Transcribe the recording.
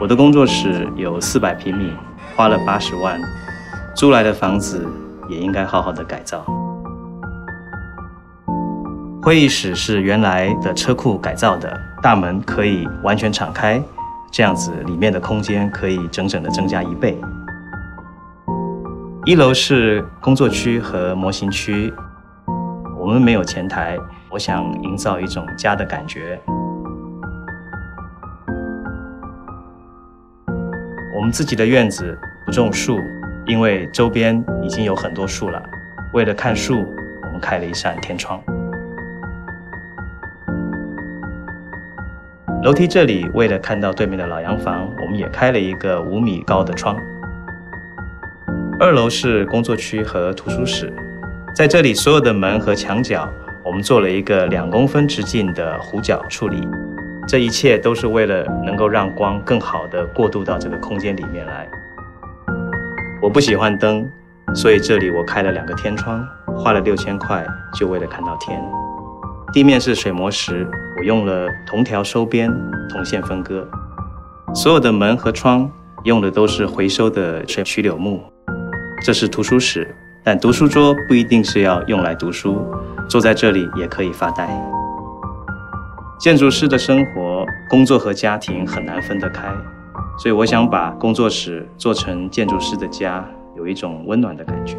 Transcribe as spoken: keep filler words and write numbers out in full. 我的工作室有四百平米，花了八十万，租来的房子也应该好好的改造。会议室是原来的车库改造的，大门可以完全敞开，这样子里面的空间可以整整的增加一倍。一楼是工作区和模型区，我们没有前台，我想营造一种家的感觉。 我们自己的院子不种树，因为周边已经有很多树了。为了看树，我们开了一扇天窗。楼梯这里，为了看到对面的老洋房，我们也开了一个五米高的窗。二楼是工作区和图书室，在这里所有的门和墙角，我们做了一个两公分直径的弧角处理。 这一切都是为了能够让光更好地过渡到这个空间里面来。我不喜欢灯，所以这里我开了两个天窗，花了六千块就为了看到天。地面是水磨石，我用了铜条收边，铜线分割。所有的门和窗用的都是回收的水曲柳木。这是图书室，但读书桌不一定是要用来读书，坐在这里也可以发呆。 建筑师的生活、工作和家庭很难分得开，所以我想把工作室做成建筑师的家，有一种温暖的感觉。